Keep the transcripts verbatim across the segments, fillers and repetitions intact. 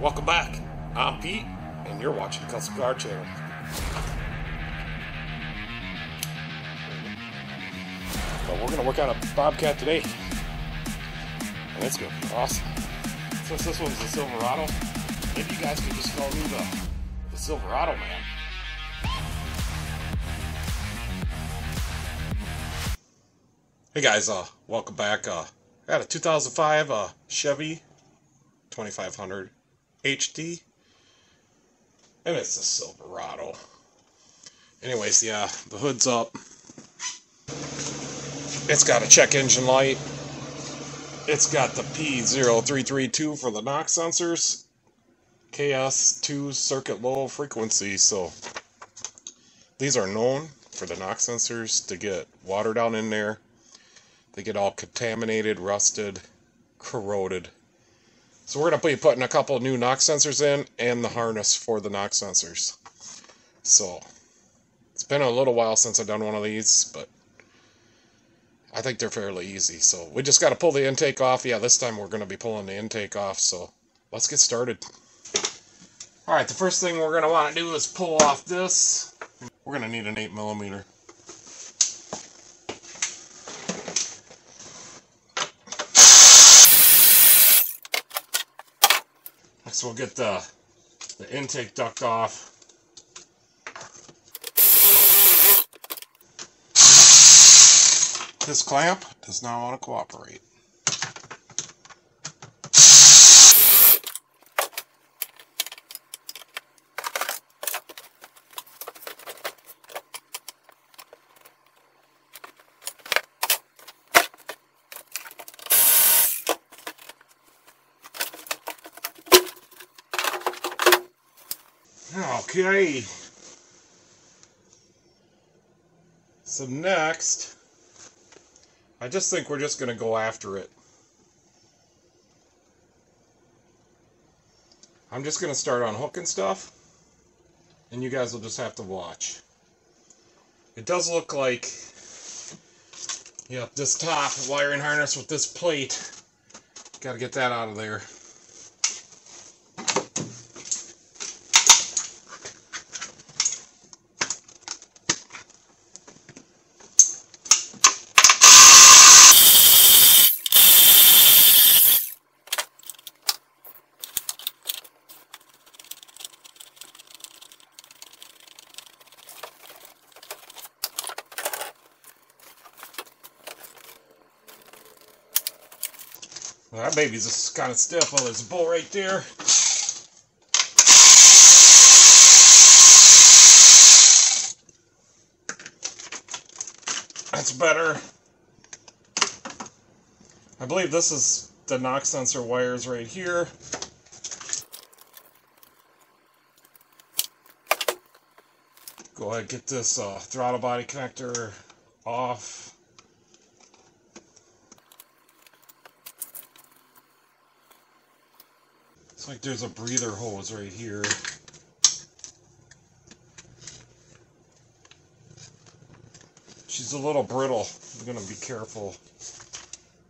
Welcome back. I'm Pete, and you're watching the Custom Car Channel. So we're going to work on a Bobcat today, and it's going to be awesome. Since this one's a Silverado, maybe you guys could just call me the, the Silverado Man. Hey guys, uh, welcome back. Uh, I got a two thousand five uh, Chevy twenty-five hundred H D, and it's a Silverado. Anyways, yeah, the hood's up. It's got a check engine light. It's got the P zero three three two for the knock sensors. K S two circuit low frequency. So these are known for the knock sensors to get water down in there. They get all contaminated, rusted, corroded. So we're going to be putting a couple new knock sensors in and the harness for the knock sensors. So it's been a little while since I've done one of these, but I think they're fairly easy. So we just got to pull the intake off. Yeah, this time we're going to be pulling the intake off. So let's get started. All right, the first thing we're going to want to do is pull off this. We're going to need an eight millimeter. So we'll get the, the intake duct off. This clamp does not want to cooperate. Okay, so next, I just think we're just going to go after it. I'm just going to start unhooking stuff, and you guys will just have to watch. It does look like, yeah, this top wiring harness with this plate, got to get that out of there. Well, that baby's just kind of stiff. Oh, there's a bolt right there. That's better. I believe this is the knock sensor wires right here. Go ahead and get this uh, throttle body connector off. Like there's a breather hose right here. She's a little brittle. I'm gonna be careful.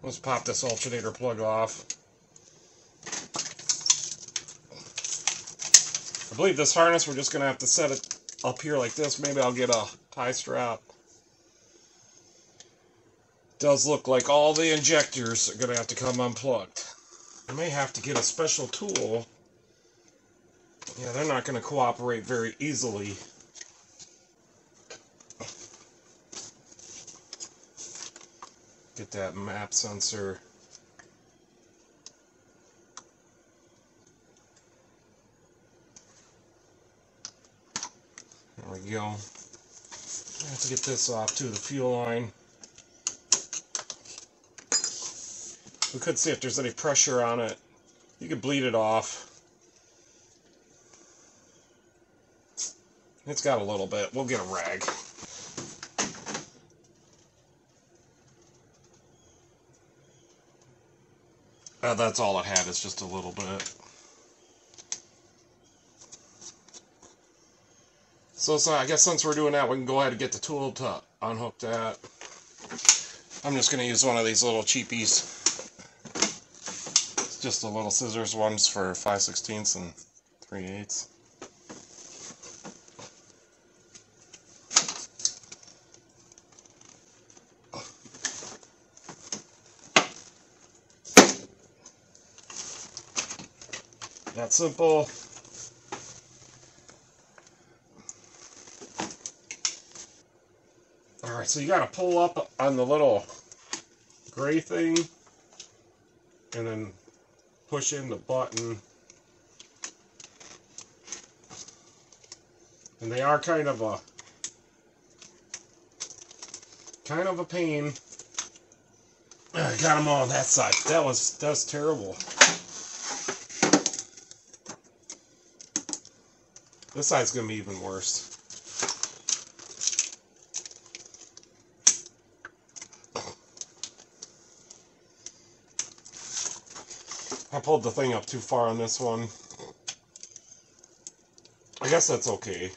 Let's pop this alternator plug off. I believe this harness, we're just gonna have to set it up here like this. Maybe I'll get a tie strap. Does look like all the injectors are gonna have to come unplugged. I may have to get a special tool. Yeah, they're not going to cooperate very easily. Get that map sensor. There we go. I have to get this off to the fuel line. We could see if there's any pressure on it. You could bleed it off. It's got a little bit. We'll get a rag. Uh, that's all it had, is just a little bit. So, so I guess since we're doing that, we can go ahead and get the tool to unhook that. I'm just going to use one of these little cheapies. just the little scissors ones for five sixteenths and three eighths. That simple. Alright, so you gotta pull up on the little gray thing and then push in the button. And they are kind of a kind of a pain. I got them all on that side. That was that's terrible. This side's going to be even worse. I pulled the thing up too far on this one. I guess that's okay.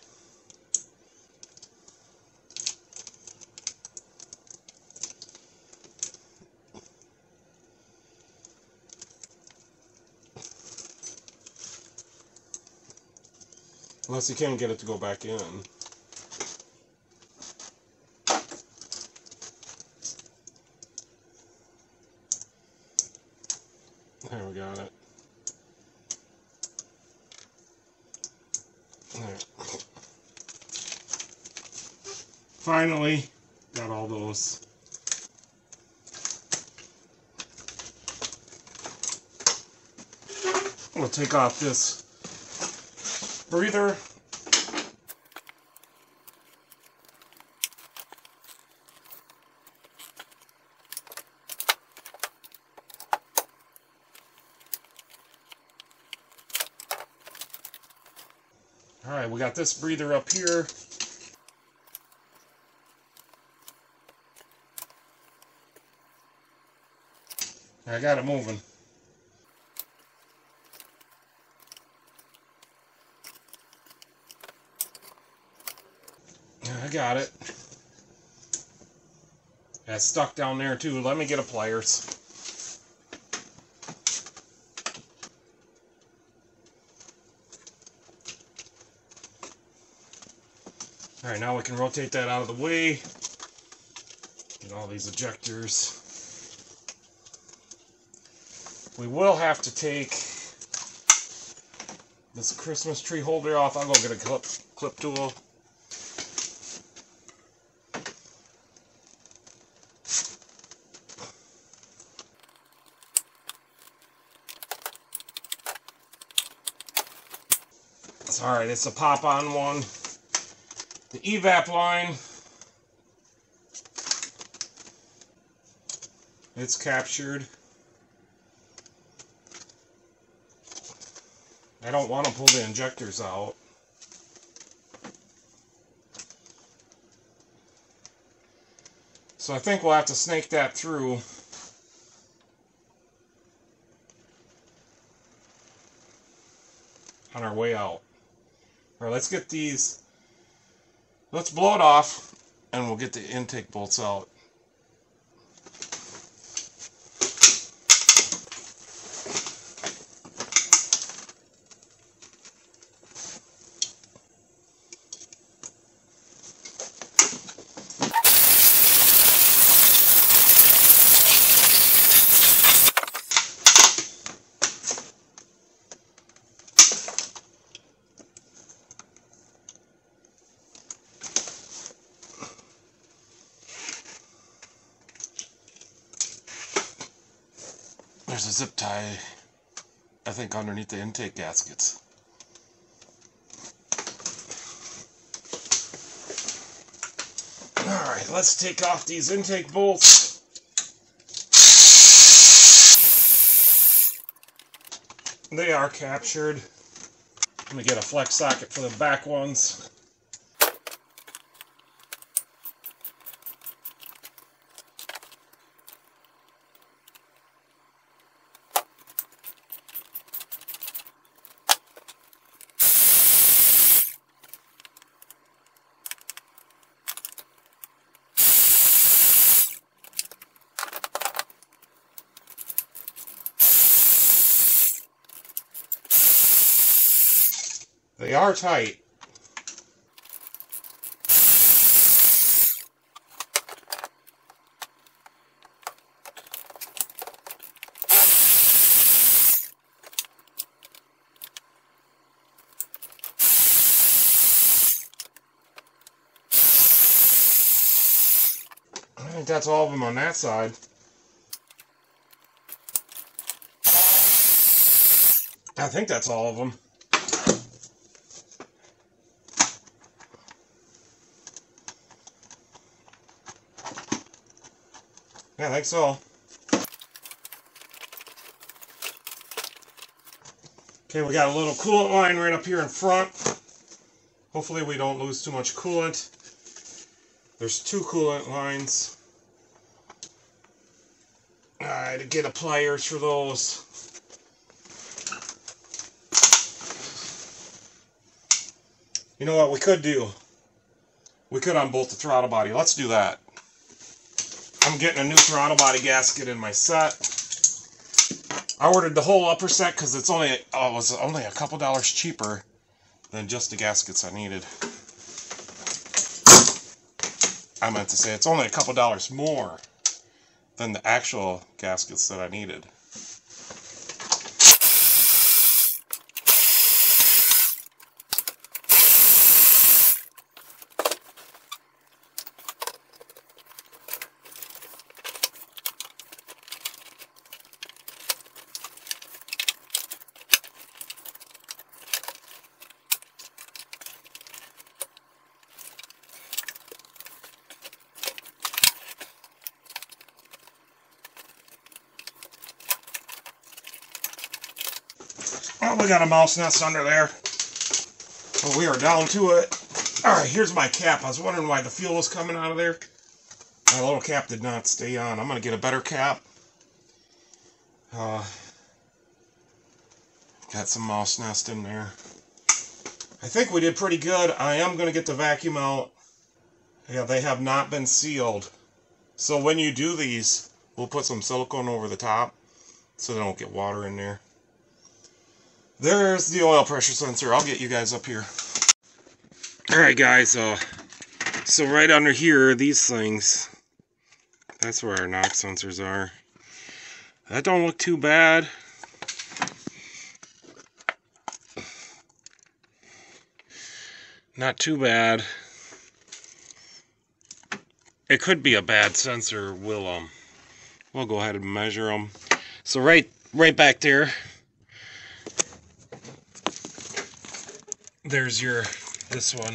Unless you can't get it to go back in. There, we got it. There. Finally, got all those. We'll take off this breather. All right, we got this breather up here. I got it moving. Got it. That's stuck down there too. Let me get a pliers. Alright, now we can rotate that out of the way. Get all these ejectors. We will have to take this Christmas tree holder off. I'll go get a clip, clip tool. Alright, it's a pop-on one. The evap line. It's captured. I don't want to pull the injectors out. So I think we'll have to snake that through. On our way out. Alright, let's get these, let's blow it off, and we'll get the intake bolts out. There's a zip tie, I think, underneath the intake gaskets. Alright, let's take off these intake bolts. They are captured. Let me get a flex socket for the back ones. They are tight. I think that's all of them on that side. I think that's all of them. Yeah, I think so. Okay, we got a little coolant line right up here in front. Hopefully we don't lose too much coolant. There's two coolant lines. I had to get a pliers for those. You know what we could do? We could unbolt the throttle body. Let's do that. I'm getting a new throttle body gasket in my set. I ordered the whole upper set because it's only oh, it was only a couple dollars cheaper than just the gaskets I needed. I meant to say it's only a couple dollars more than the actual gaskets that I needed. Oh, we got a mouse nest under there. Well, we are down to it. Alright, here's my cap. I was wondering why the fuel was coming out of there. My little cap did not stay on. I'm going to get a better cap. Uh, got some mouse nest in there. I think we did pretty good. I am going to get the vacuum out. Yeah, they have not been sealed. So when you do these, we'll put some silicone over the top so they don't get water in there. There's the oil pressure sensor. I'll get you guys up here. Alright guys, uh, so right under here, these things, that's where our knock sensors are. That don't look too bad. Not too bad. It could be a bad sensor. We'll, um, we'll go ahead and measure them. So right, right back there, there's your, this one,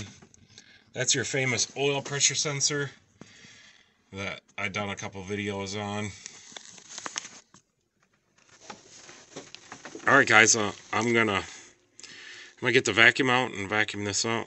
that's your famous oil pressure sensor that I've done a couple videos on. Alright guys, uh, I'm gonna, I'm gonna get the vacuum out and vacuum this out.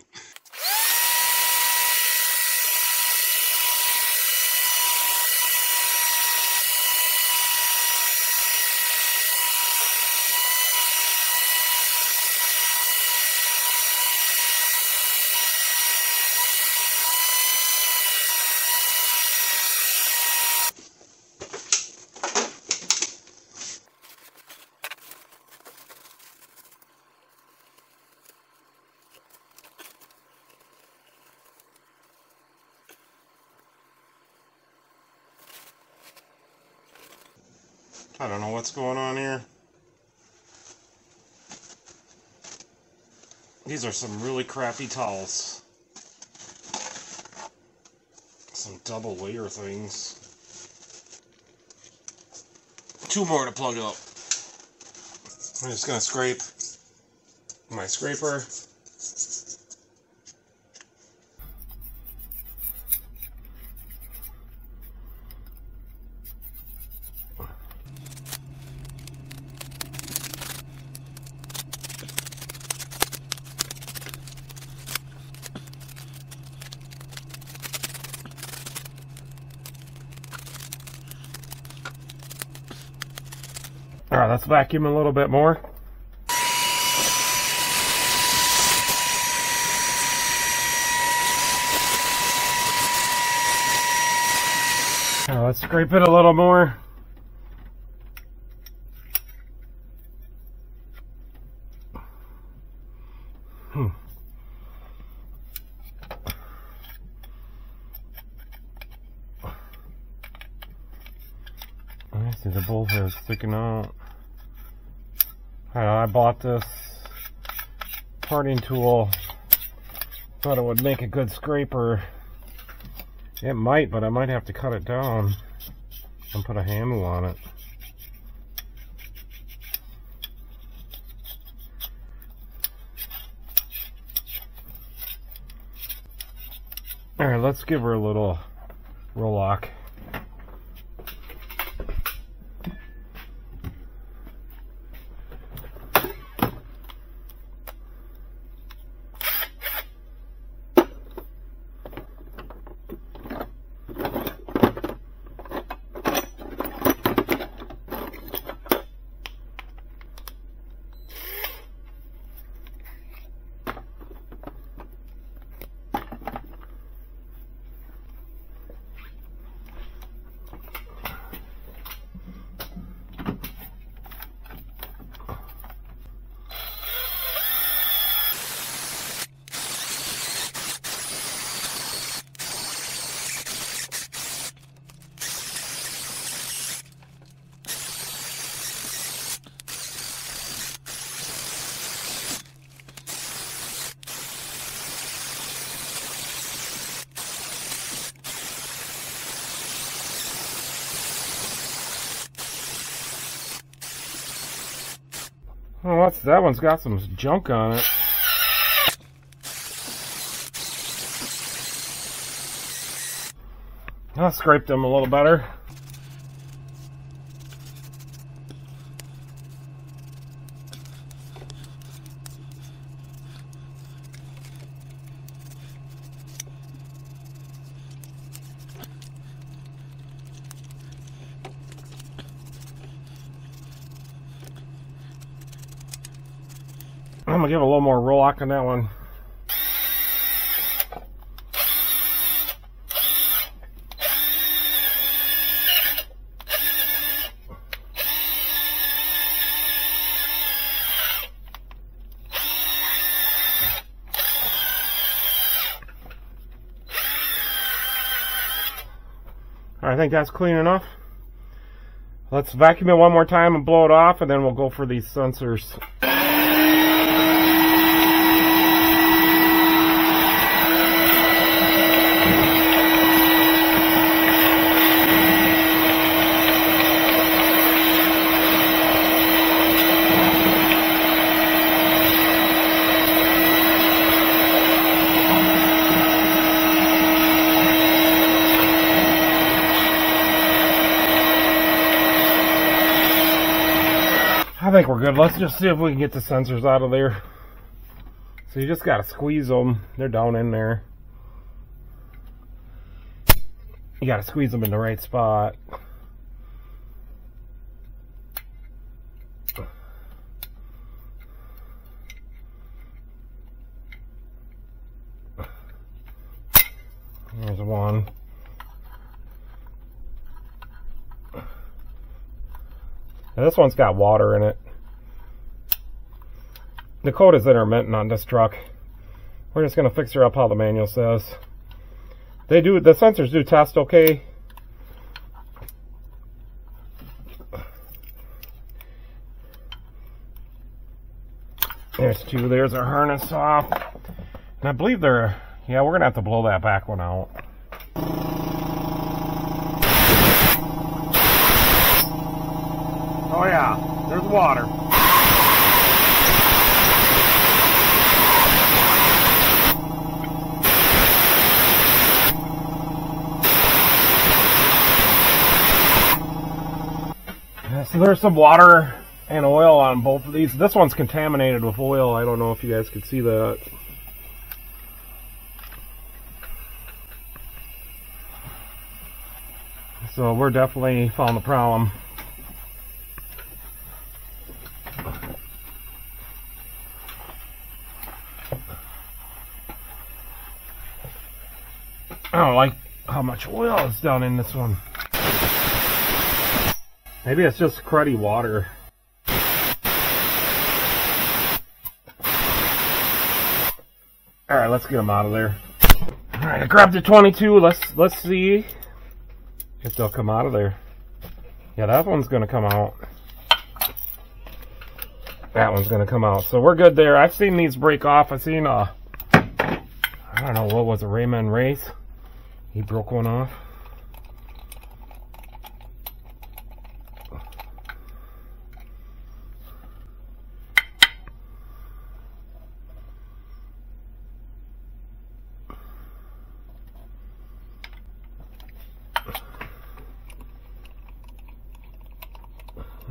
I don't know what's going on here. These are some really crappy towels. Some double layer things. Two more to plug up. I'm just gonna scrape my scraper. Alright, let's vacuum a little bit more. Now let's scrape it a little more. Hmm. I see the bullhead sticking out. All right, I bought this parting tool. Thought it would make a good scraper. It might, but I might have to cut it down and put a handle on it. All right, let's give her a little roll-lock. Oh, that's, that one's got some junk on it. I scraped them a little better. I'm gonna give it a little more roll-lock on that one. All right, I think that's clean enough. Let's vacuum it one more time and blow it off, and then we'll go for these sensors. I think we're good. Let's just see if we can get the sensors out of there. So you just gotta squeeze them. They're down in there. You gotta squeeze them in the right spot. There's one. Now this one's got water in it. The code is intermittent on this truck. We're just going to fix her up how the manual says. They do, the sensors do test okay. There's two. There's our harness off. And I believe they're, yeah, we're going to have to blow that back one out. Oh yeah, there's water. Yeah, so there's some water and oil on both of these. This one's contaminated with oil. I don't know if you guys could see that. So we're definitely found the problem. I don't like how much oil is down in this one. Maybe it's just cruddy water. All right, let's get them out of there. All right, I grabbed the twenty-two. Let's let's see if they'll come out of there. Yeah, that one's gonna come out. That one's gonna come out. So we're good there. I've seen these break off. I've seen uh, I don't know what was it, Rayman Race. He broke one off.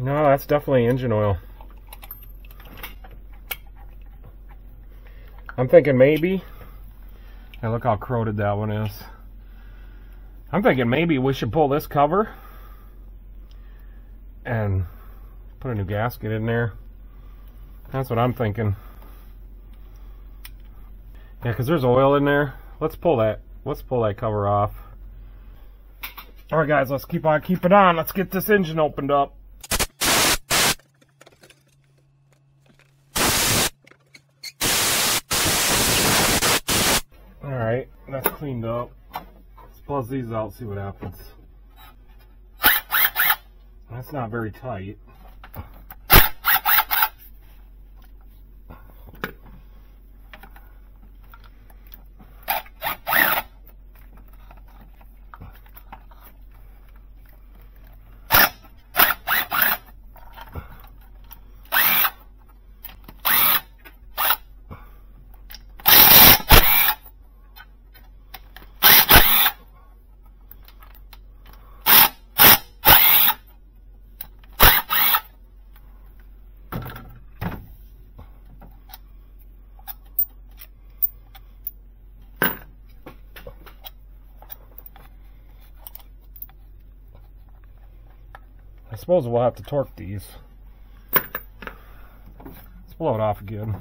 No, that's definitely engine oil. I'm thinking maybe. Hey, look how corroded that one is. I'm thinking maybe we should pull this cover and put a new gasket in there. That's what I'm thinking. Yeah, because there's oil in there. Let's pull that. Let's pull that cover off. All right, guys, let's keep on keep it on. Let's get this engine opened up. Alright, that's cleaned up. Let's buzz these out, see what happens. That's not very tight. I suppose we'll have to torque these. Let's blow it off again.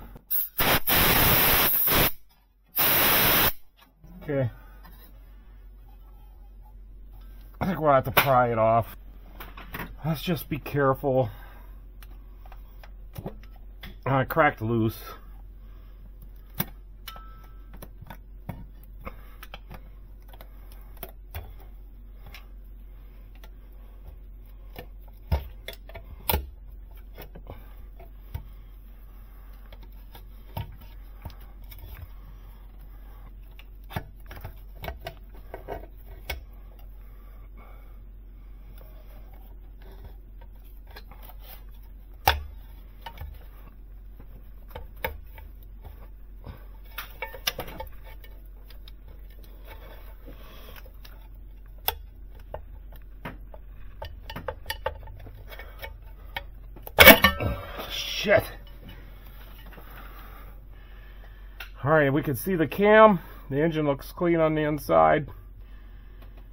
Okay. I think we'll have to pry it off. Let's just be careful. I cracked loose. Shit. All right, we can see the cam. The engine looks clean on the inside.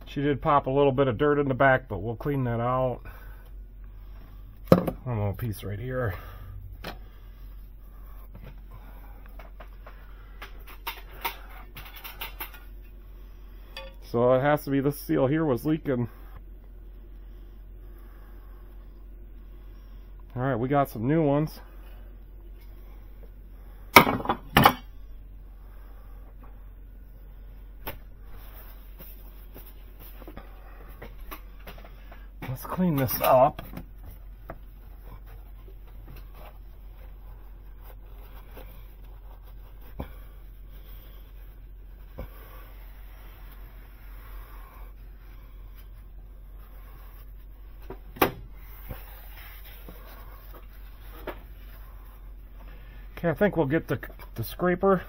She did pop a little bit of dirt in the back, but we'll clean that out. One little piece right here. So it has to be this seal here was leaking. All right, we got some new ones. Let's clean this up. I think we'll get the, the scraper.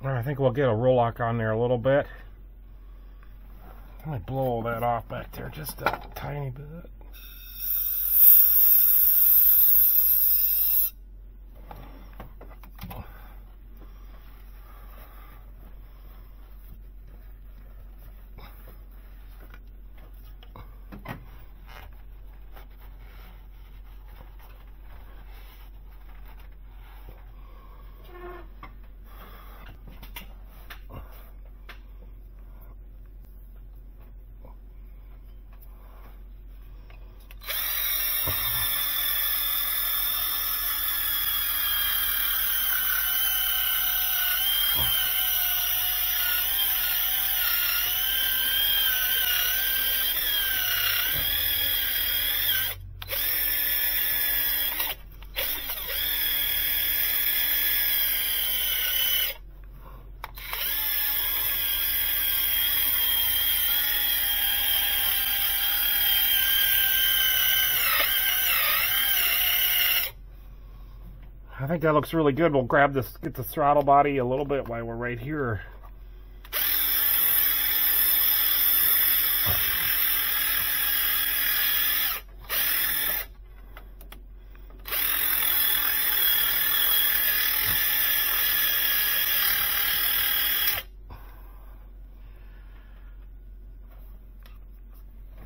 I think we'll get a roll lock on there a little bit. I'm gonna blow all that off back there just a tiny bit. I think that looks really good. We'll grab this, get the throttle body a little bit while we're right here.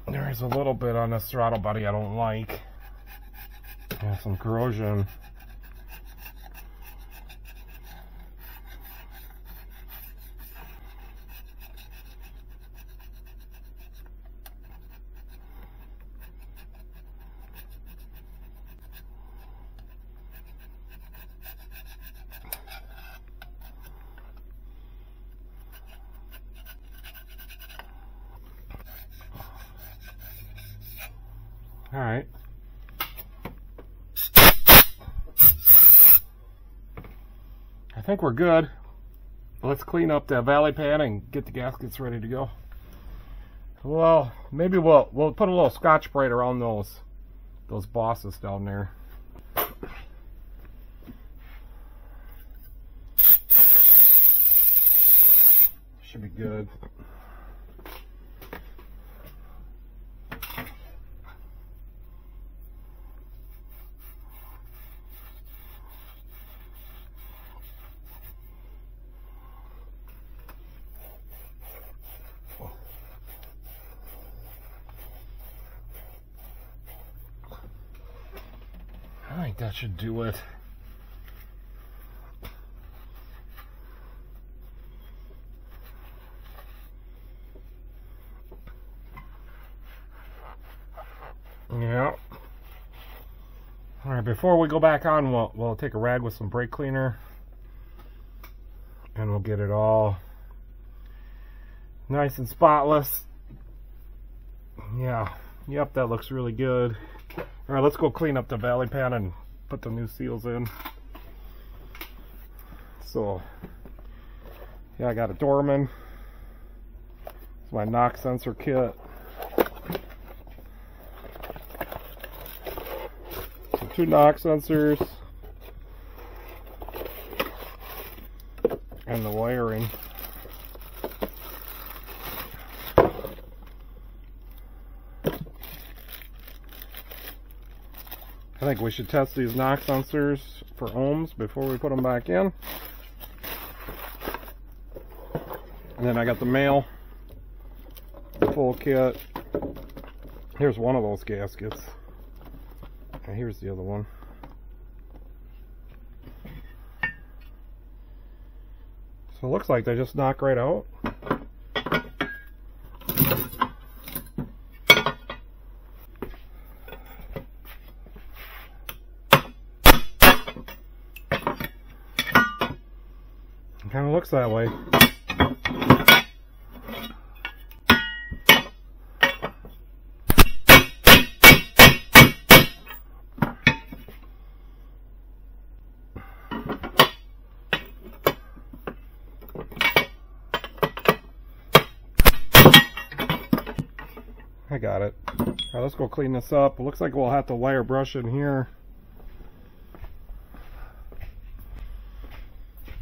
There's a little bit on this throttle body I don't like. Yeah, some corrosion. All right. I think we're good. Let's clean up the valley pan and get the gaskets ready to go. Well, maybe we'll we'll put a little Scotch Brite around those those bosses down there. Should be good. I think that should do it. Yeah. All right, before we go back on, we'll, we'll take a rag with some brake cleaner and we'll get it all nice and spotless. Yeah. Yep, that looks really good. All right, let's go clean up the valley pan and put the new seals in. So, yeah, I got a Dorman. It's my knock sensor kit. So two knock sensors. And the wiring. I think we should test these knock sensors for ohms before we put them back in. And then I got the Mahle full kit. Here's one of those gaskets. And here's the other one. So it looks like they just knock right out. It kind of looks that way. I got it. All right, let's go clean this up. It looks like we'll have to wire brush in here.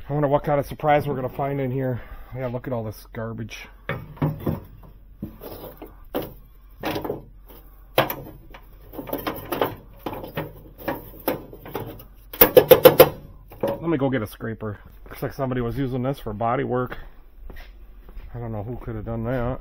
I wonder what kind of surprise we're going to find in here. Yeah, look at all this garbage. Let me go get a scraper. Looks like somebody was using this for body work. I don't know who could have done that.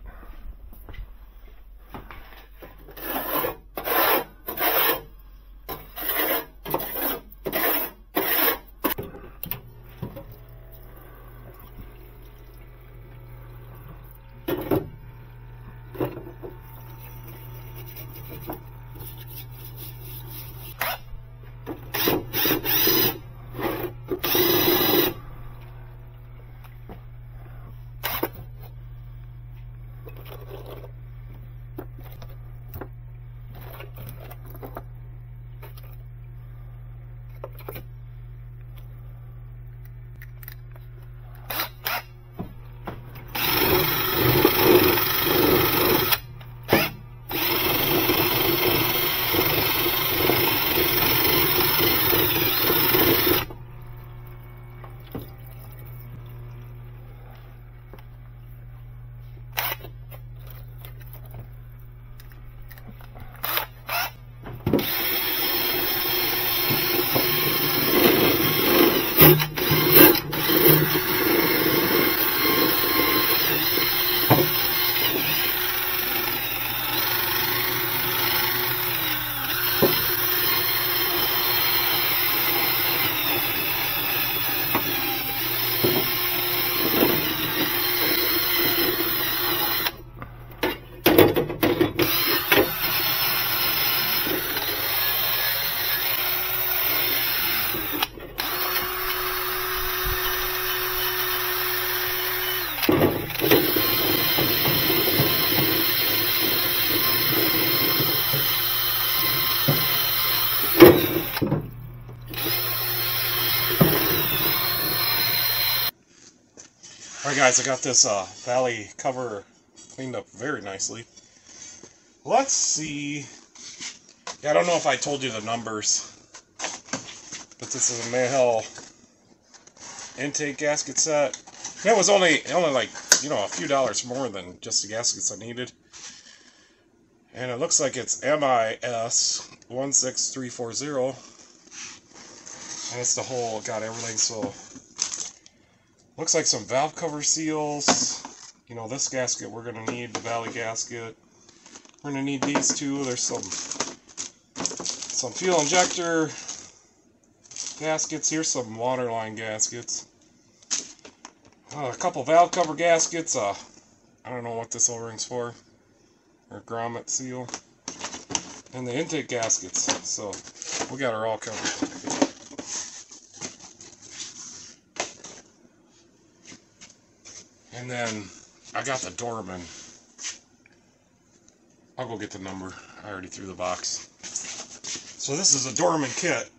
Alright guys, I got this uh, valley cover cleaned up very nicely. Let's see. Yeah, I don't know if I told you the numbers, but this is a Mahle intake gasket set. And it was only only like, you know, a few dollars more than just the gaskets I needed. And it looks like it's M I S one six three four zero. And it's the whole, got everything, so... Looks like some valve cover seals. You know, this gasket we're going to need, the valley gasket. We're going to need these two. There's some some fuel injector gaskets. Here's some water line gaskets. Uh, a couple valve cover gaskets. Uh, I don't know what this O-ring's for. Or grommet seal. And the intake gaskets. So, we got her all covered. And then I got the Dorman. I'll go get the number. I already threw the box. So this is a Dorman kit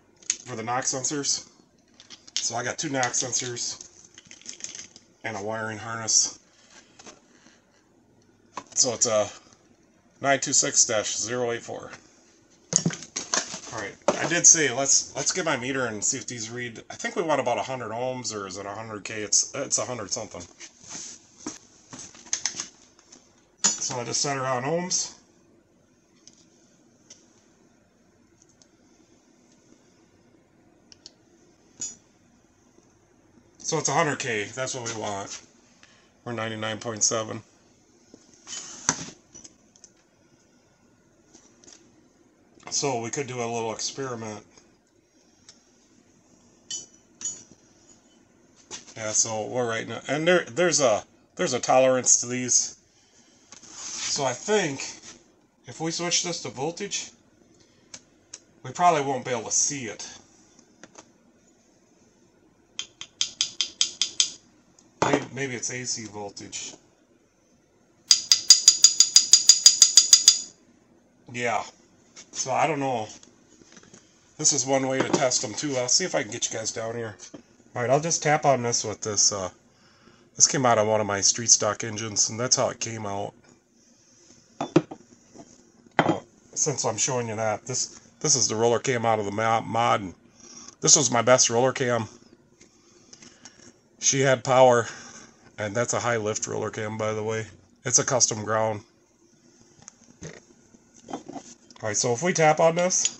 for the knock sensors. So I got two knock sensors and a wiring harness. So it's a nine two six dash zero eight four. All right, I did say let's let's get my meter and see if these read. I think we want about one hundred ohms, or is it one hundred K? It's it's one hundred something. So I just set her on ohms. So it's one hundred K, that's what we want. or ninety-nine point seven. So we could do a little experiment. Yeah, so we're right now, and there there's a there's a tolerance to these. So I think if we switch this to voltage, we probably won't be able to see it. Maybe, maybe it's A C voltage. Yeah. So I don't know. This is one way to test them too. I'll see if I can get you guys down here. All right, I'll just tap on this with this. Uh, this came out of one of my street stock engines, and that's how it came out. Uh, since I'm showing you that, this this is the roller cam out of the mod. And this was my best roller cam. She had power, and that's a high lift roller cam, by the way. It's a custom ground. Alright, so if we tap on this,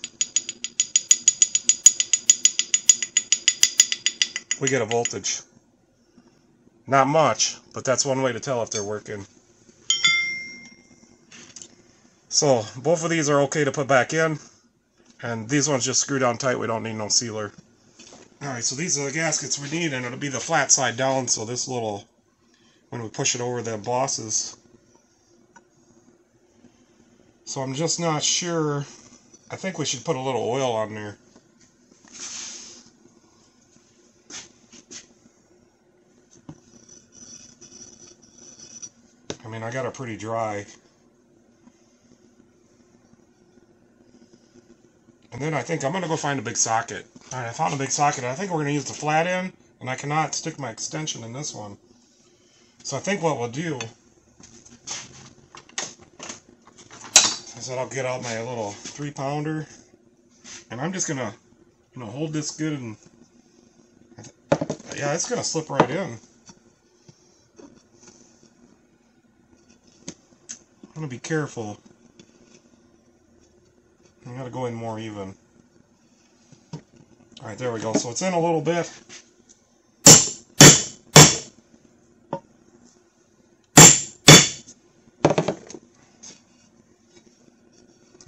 we get a voltage. Not much, but that's one way to tell if they're working. So, both of these are okay to put back in, and these ones just screw down tight, we don't need no sealer. Alright, so these are the gaskets we need, and it'll be the flat side down, so this little, when we push it over the bosses. So I'm just not sure. I think we should put a little oil on there. I mean, I got it pretty dry. And then I think I'm going to go find a big socket. Alright, I found a big socket. I think we're going to use the flat end, and I cannot stick my extension in this one. So I think what we'll do, so I'll get out my little three pounder, and I'm just gonna, you know, hold this good, and yeah, it's gonna slip right in. I'm gonna be careful. I'm gonna go in more even. All right, there we go. So it's in a little bit.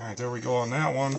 Alright, there we go on that one.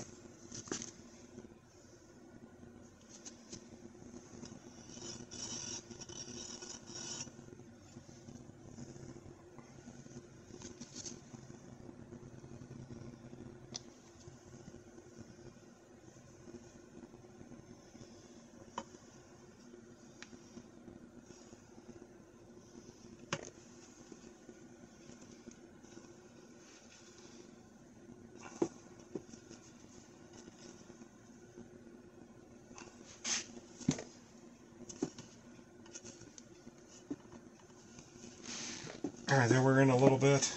Alright, there we're in a little bit.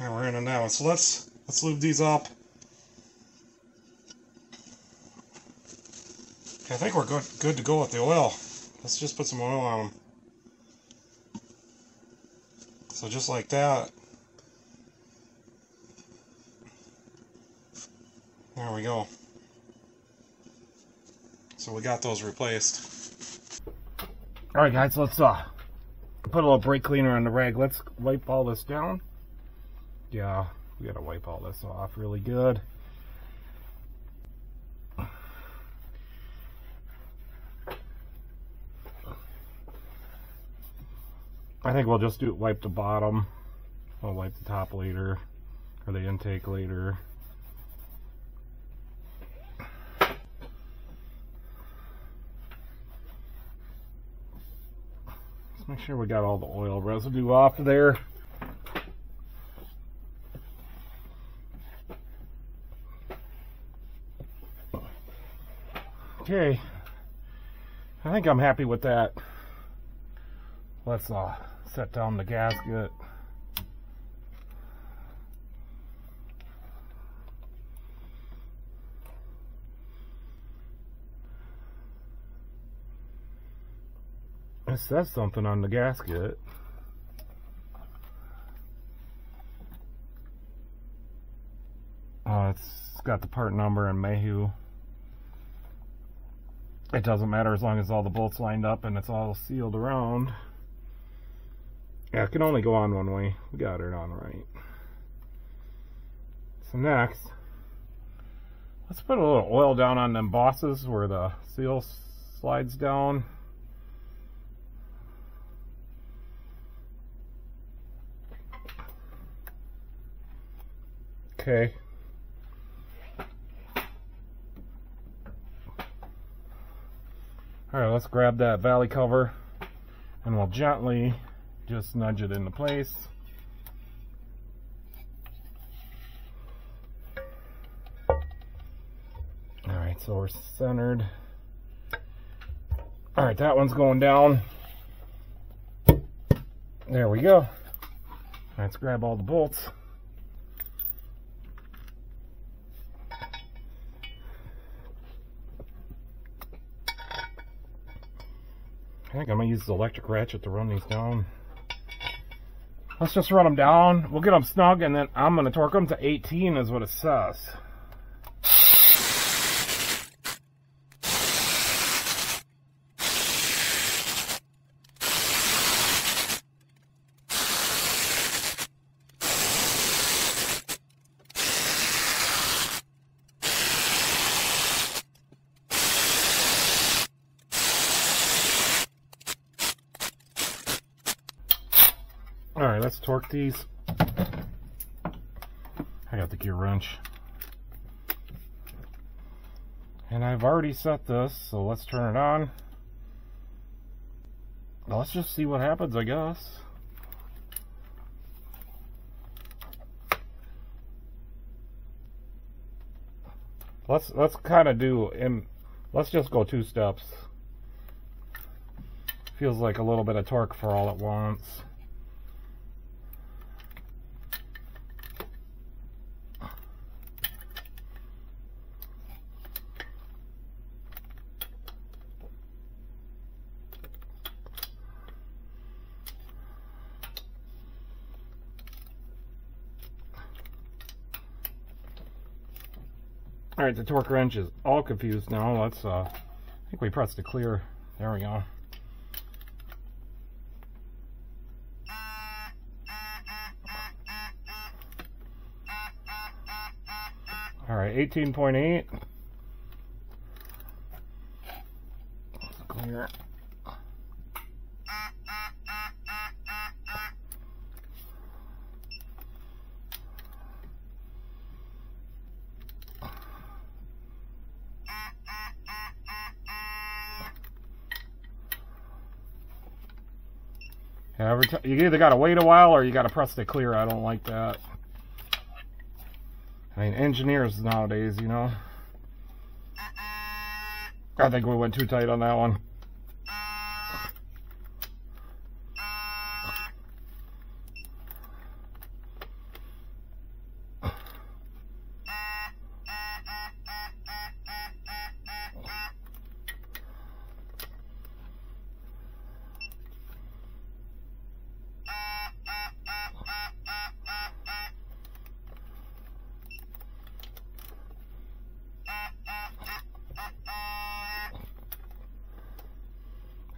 And we're in it now. So let's let's lube these up. Okay, I think we're good good to go with the oil. Let's just put some oil on them. So just like that. There we go. So we got those replaced. All right, guys, let's uh put a little brake cleaner on the rag. Let's wipe all this down. Yeah, we gotta wipe all this off really good. I think we'll just do wipe the bottom. We'll wipe the top later, or the intake later. Make sure we got all the oil residue off of there. Okay, I think I'm happy with that. Let's uh, set down the gasket. It says something on the gasket. Oh, it's got the part number and Mayhew. it doesn't matter as long as all the bolts lined up and it's all sealed around. Yeah, it can only go on one way. We got it on right. So next, let's put a little oil down on them bosses where the seal slides down. Okay. Alright, let's grab that valley cover and we'll gently just nudge it into place. Alright, so we're centered. Alright, that one's going down. There we go. Let's grab all the bolts. I think I'm going to use the electric ratchet to run these down. Let's just run them down. We'll get them snug, and then I'm going to torque them to eighteen is what it says. Alright, let's torque these. I got the gear wrench. And I've already set this, so let's turn it on. Let's just see what happens, I guess. Let's let's kinda do and let's just go two steps. Feels like a little bit of torque for all at once. Alright, the torque wrench is all confused now. Let's, uh, I think we pressed the clear. There we go. Alright, eighteen point eight. Clear. Every time, you either gotta wait a while or you gotta press the clear. I don't like that. I mean, engineers nowadays, you know. I think we went too tight on that one.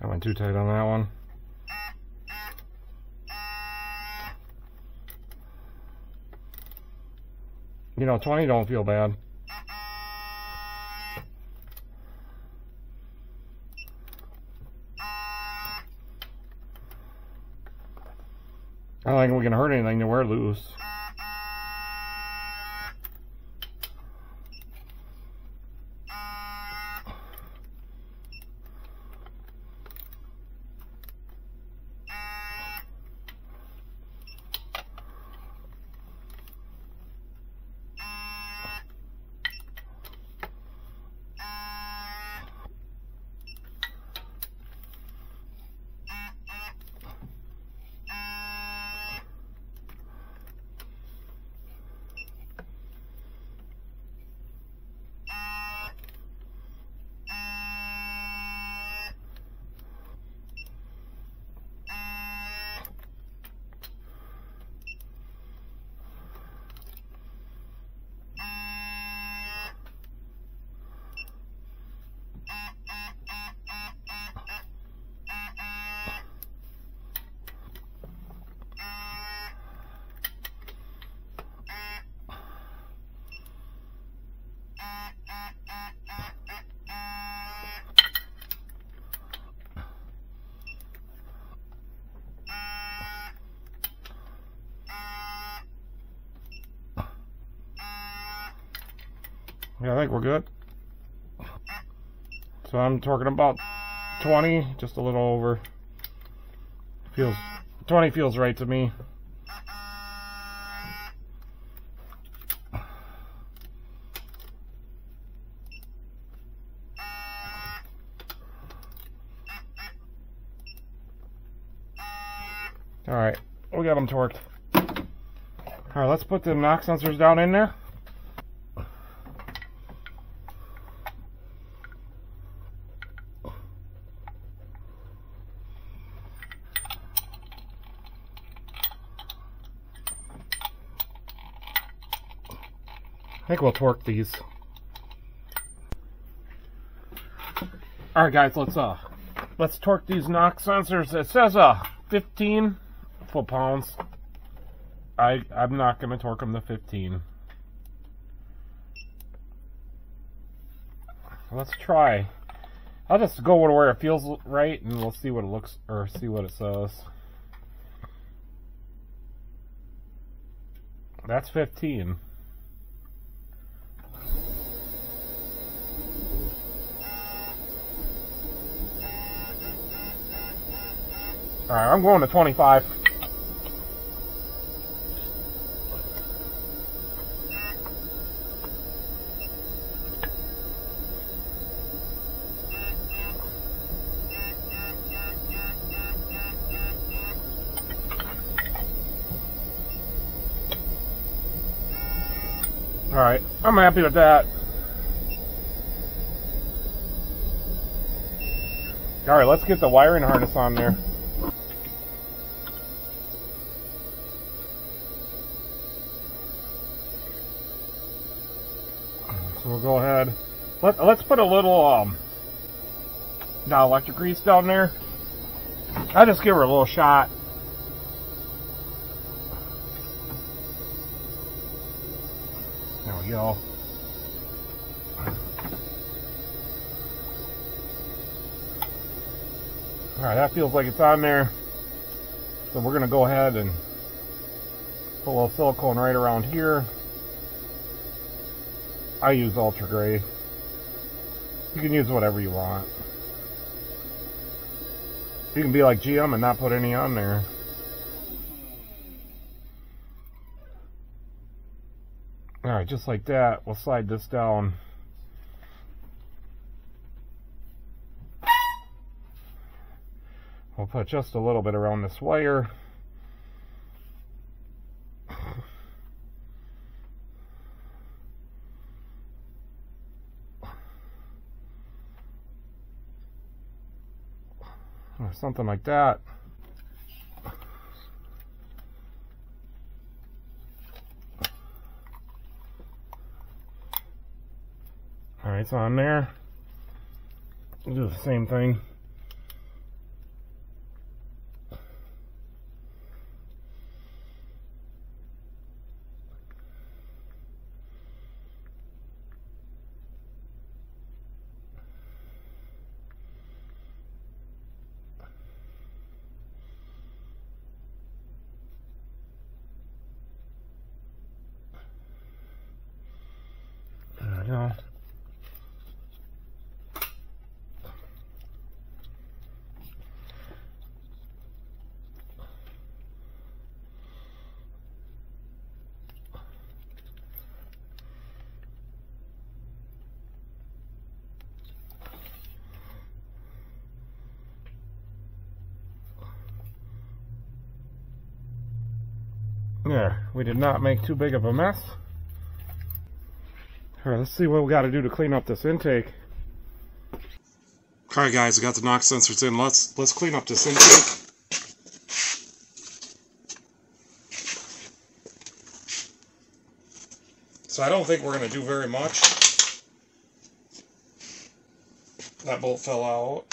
I went too tight on that one. You know, twenty don't feel bad. I don't think we can hurt anything to wear loose. Yeah, I think we're good. So I'm torquing about twenty, just a little over. Feels twenty feels right to me. All right, we got them torqued. All right, let's put the knock sensors down in there. I think we'll torque these. All right, guys, let's uh, let's torque these knock sensors. It says uh, fifteen foot pounds. I I'm not gonna torque them to fifteen. Let's try. I'll just go where it feels right, and we'll see what it looks or see what it says. That's fifteen. Alright, I'm going to twenty-five. Alright, I'm happy with that. Alright, let's get the wiring harness on there. We'll go ahead. Let, let's put a little um, dielectric grease down there. I'll just give her a little shot. There we go. Alright, that feels like it's on there. So we're going to go ahead and put a little silicone right around here. I use ultra gray. You can use whatever you want. You can be like G M and not put any on there. Alright, just like that, we'll slide this down. We'll put just a little bit around this wire. Or something like that. All right, it's on there. We'll do the same thing. No. There, we did not make too big of a mess. All right, let's see what we got to do to clean up this intake. All right, guys, we got the knock sensors in. Let's let's clean up this intake. So I don't think we're going to do very much. That bolt fell out.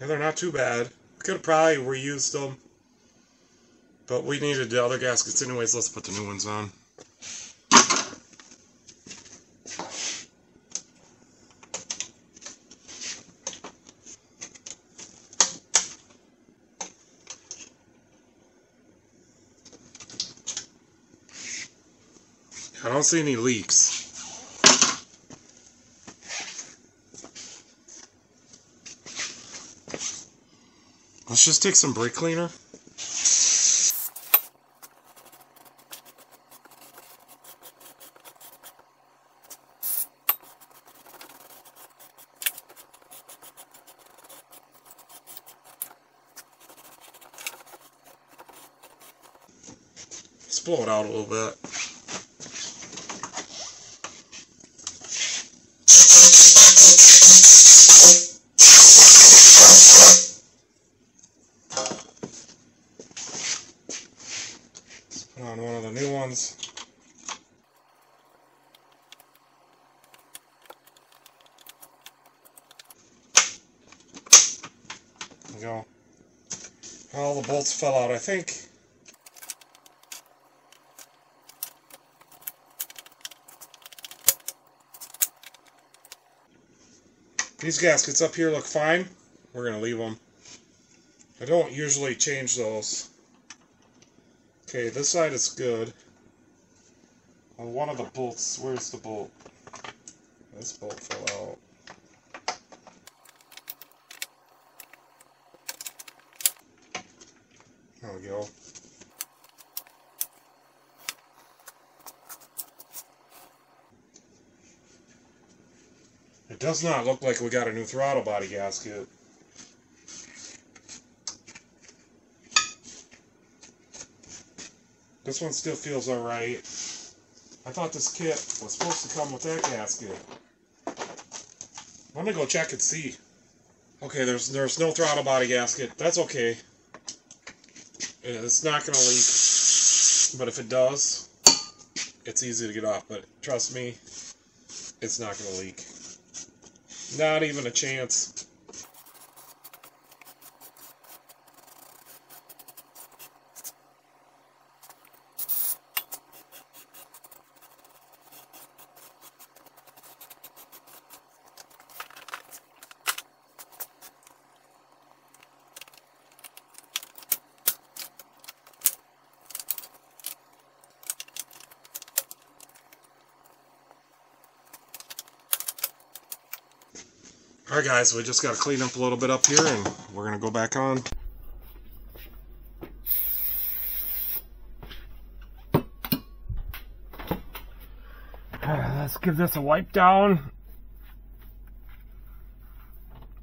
Yeah, they're not too bad. Could have probably reused them. But we needed the other gaskets anyways, let's put the new ones on. I don't see any leaks. Let's just take some brake cleaner. Let's blow it out a little bit. Go. All the bolts fell out, I think. These gaskets up here look fine. We're going to leave them. I don't usually change those. Okay, this side is good. Well, one of the bolts, where's the bolt? This bolt fell out. There we go. It does not look like we got a new throttle body gasket. This one still feels alright. I thought this kit was supposed to come with that gasket. I'm gonna go check and see. Okay, there's there's no throttle body gasket. That's okay. It's not going to leak, but if it does, it's easy to get off, but trust me, it's not going to leak. Not even a chance. Alright guys, we just got to clean up a little bit up here and we're going to go back on. Let's give this a wipe down.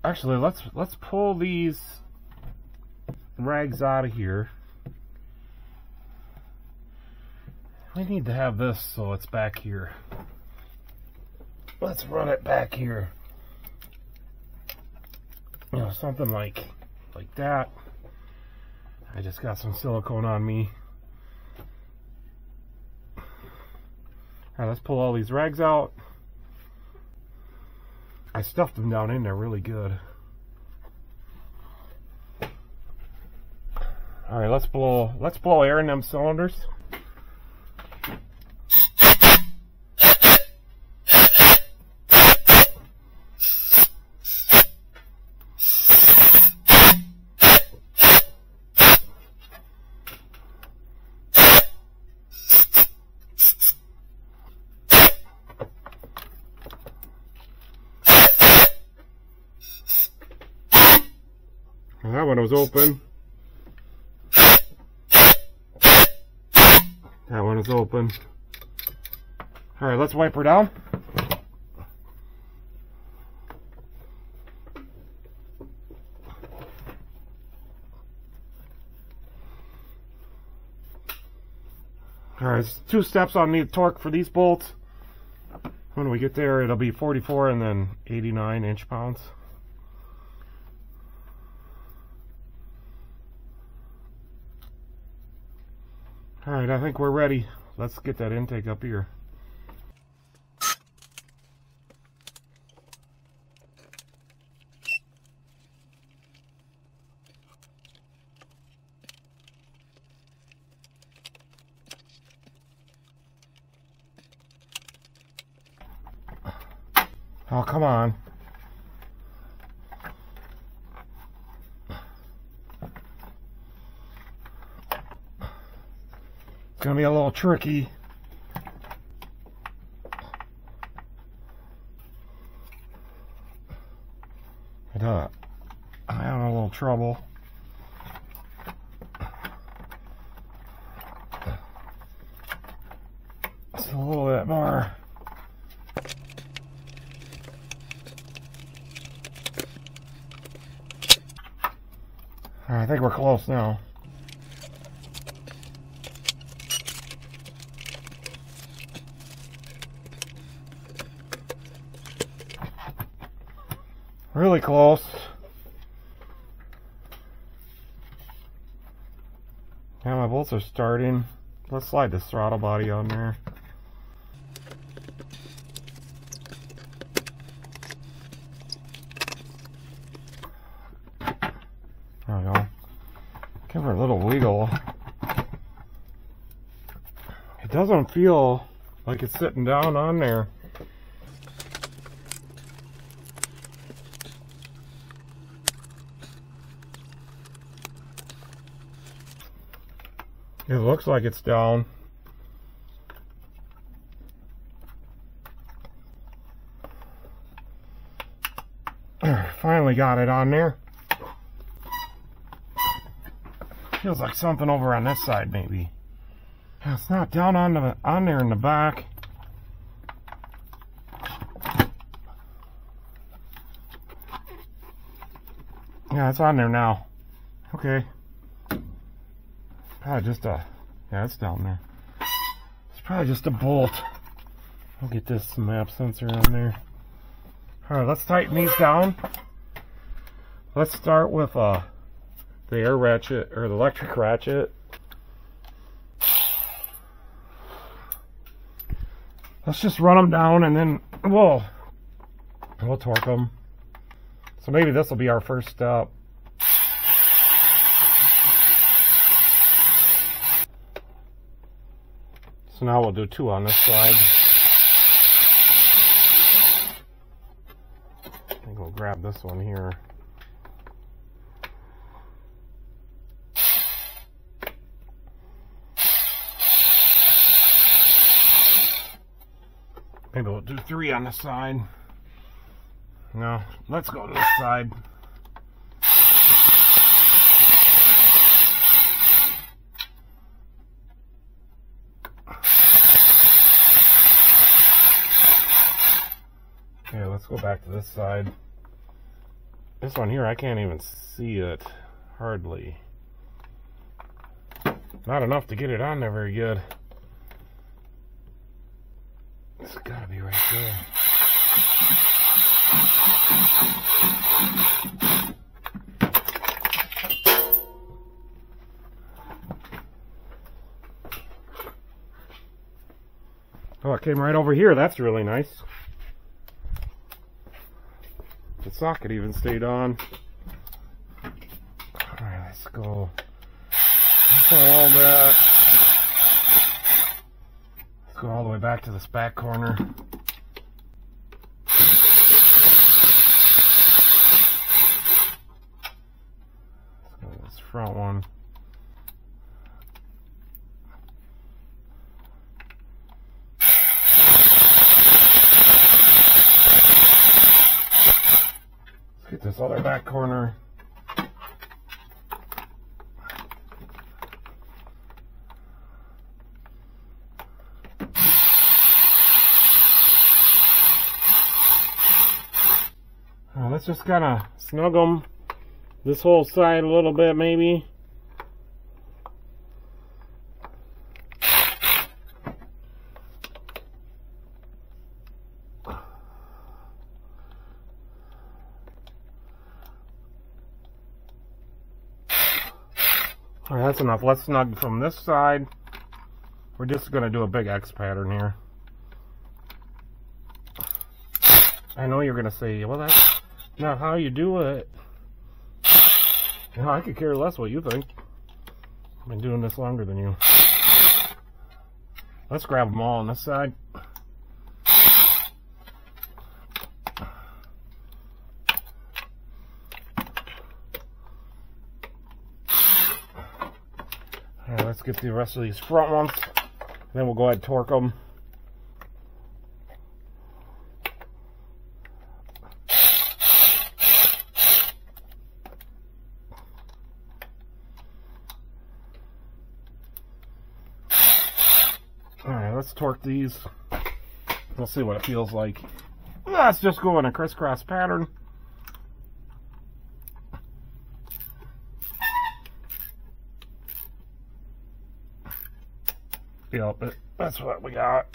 Actually, let's let's pull these rags out of here. We need to have this so it's back here. Let's run it back here. You know, something like like that. I just got some silicone on me. All right, let's pull all these rags out. I stuffed them down in there really good. All right, let's blow let's blow air in them cylinders. That one was open. That one is open. All right, let's wipe her down. All right, it's two steps on the torque for these bolts. When we get there, it'll be forty-four and then eighty-nine inch pounds. Alright, I think we're ready. Let's get that intake up here. Oh, come on. It's gonna be a little tricky. I don't, I'm having a little trouble. Just a little bit more. I think we're close now. Really close. Yeah, my bolts are starting. Let's slide this throttle body on there. There we go. Give her a little wiggle. It doesn't feel like it's sitting down on there. It looks like it's down. Finally got it on there. Feels like something over on this side, maybe. It's not down on the on there in the back. Yeah, it's on there now. Okay. Probably just a, yeah, it's down there. It's probably just a bolt. I'll get this map sensor on there. All right, let's tighten these down. Let's start with uh, the air ratchet, or the electric ratchet. Let's just run them down and then we'll, we'll torque them. So maybe this will be our first step. So now we'll do two on this side. I think we'll grab this one here. Maybe we'll do three on this side. No, let's go to this side. Go back to this side. This one here, I can't even see it hardly. Not enough to get it on there very good. It's gotta be right there. Oh, it came right over here. That's really nice. The socket even stayed on. Alright, let's go. Let's go all that. Let's go all the way back to this back corner. Let's go to this front one. This other back corner. Now let's just kind of snug them this whole side a little bit, maybe. That's enough. Let's snug from this side. We're just going to do a big X pattern here. I know you're going to say, well, that's not how you do it. You know, I could care less what you think. I've been doing this longer than you. Let's grab them all on this side. get the rest of these front ones, and then we'll go ahead and torque them. Alright, let's torque these. We'll see what it feels like. Let's just go in a crisscross pattern. Yep, yeah, that's what we got.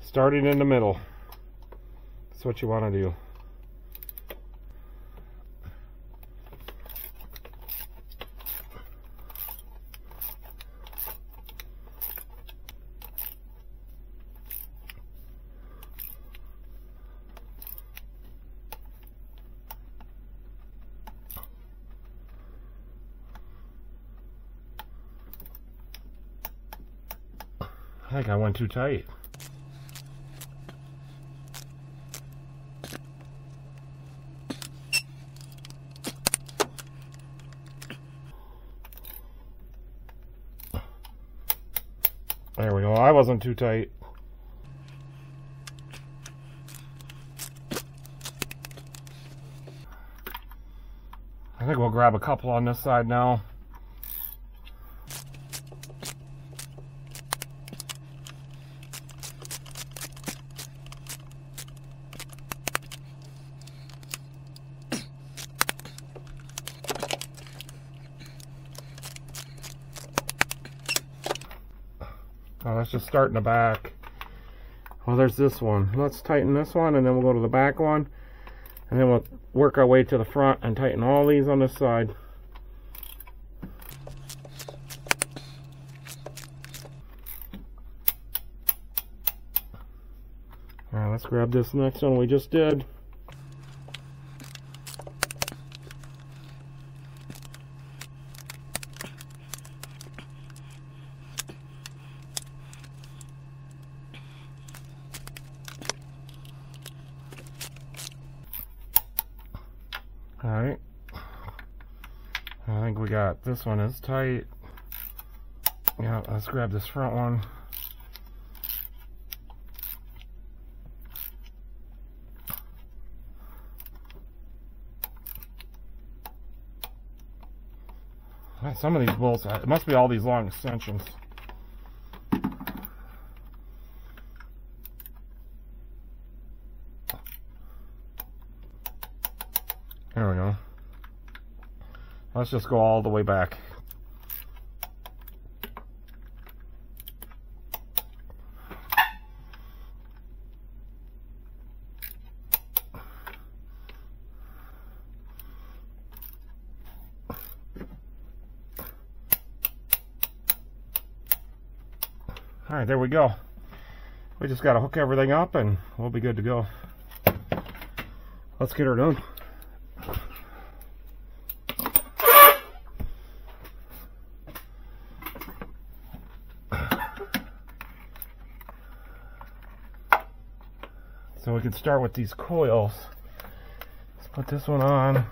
Starting in the middle. That's what you want to do. I think I went too tight. There we go. I wasn't too tight. I think we'll grab a couple on this side now. Oh, let's just start in the back. Well, there's this one. Let's tighten this one, and then we'll go to the back one. And then we'll work our way to the front and tighten all these on this side. All right, let's grab this next one we just did. Alright, I think we got this one is tight. Yeah, let's grab this front one. Well, some of these bolts, it must be all these long extensions. There we go. Let's just go all the way back. All right, there we go. We just got to hook everything up and we'll be good to go. Let's get her done. So we can start with these coils. Let's put this one on.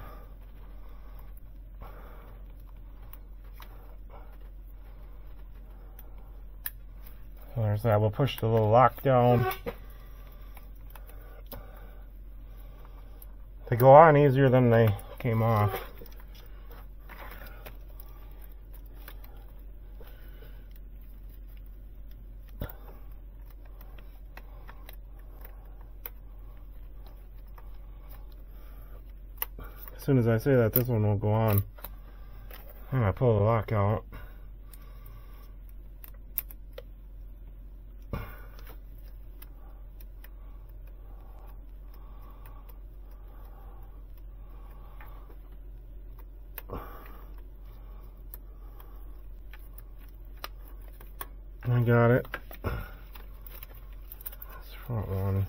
There's that. We'll push the little lock down. They go on easier than they came off. As soon as I say that, this one won't go on. I'm gonna pull the lock out. I got it. This front one.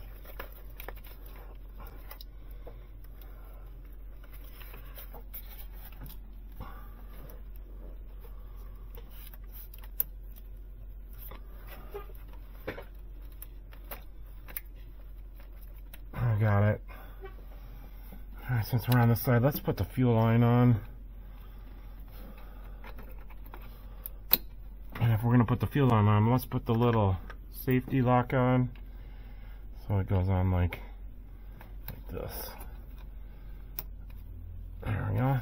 Got it. All right, since we're on this side, let's put the fuel line on. put the fuel line on, let's put the little safety lock on. So it goes on like, like this. There we go.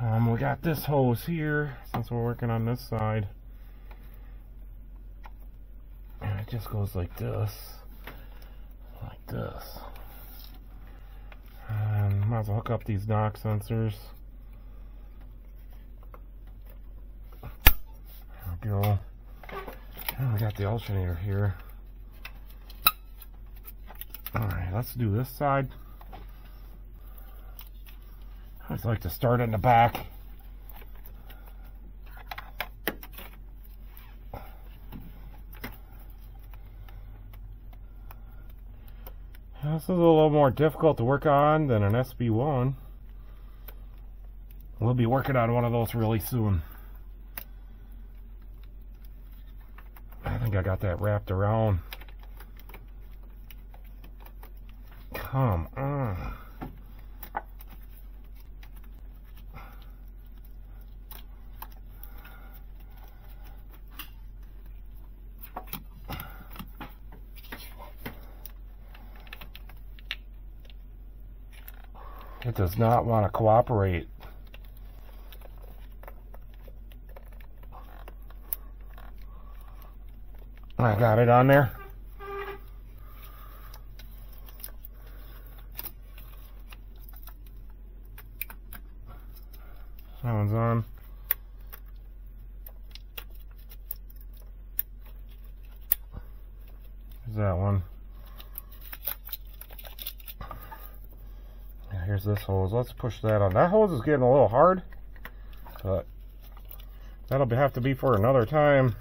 Um, we got this hose here, since we're working on this side. And it just goes like this. Like this. Um, might as well hook up these dock sensors. There we go. And we got the alternator here. Alright, let's do this side. I just like to start in the back. This is a little more difficult to work on than an S B one. We'll be working on one of those really soon. I think I got that wrapped around. Come on. It does not want to cooperate. I got it on there. That one's on. There's that one. Here's this hose. Let's push that on. That hose is getting a little hard, but that'll have to be for another time.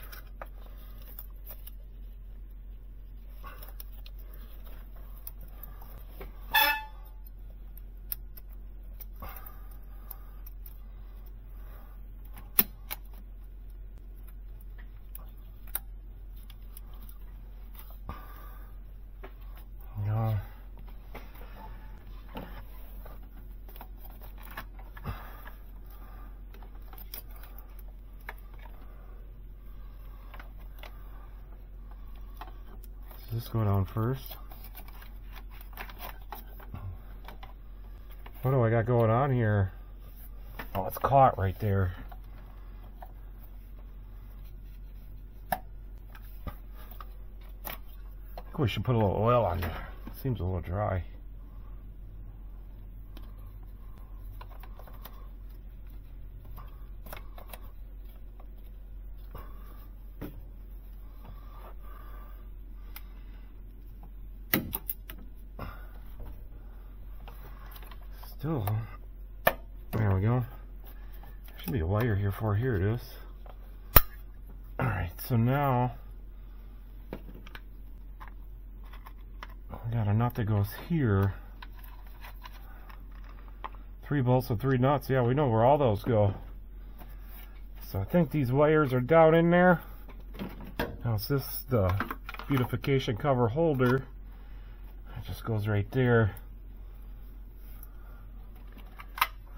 Let's go down first. What do I got going on here? Oh, it's caught right there. I think we should put a little oil on there. It seems a little dry. Still, there we go. There should be a wire here for, here it is. Alright, so now we got a nut that goes here. Three bolts and three nuts. Yeah, we know where all those go. So I think these wires are down in there. Now it's this the beautification cover holder. It just goes right there.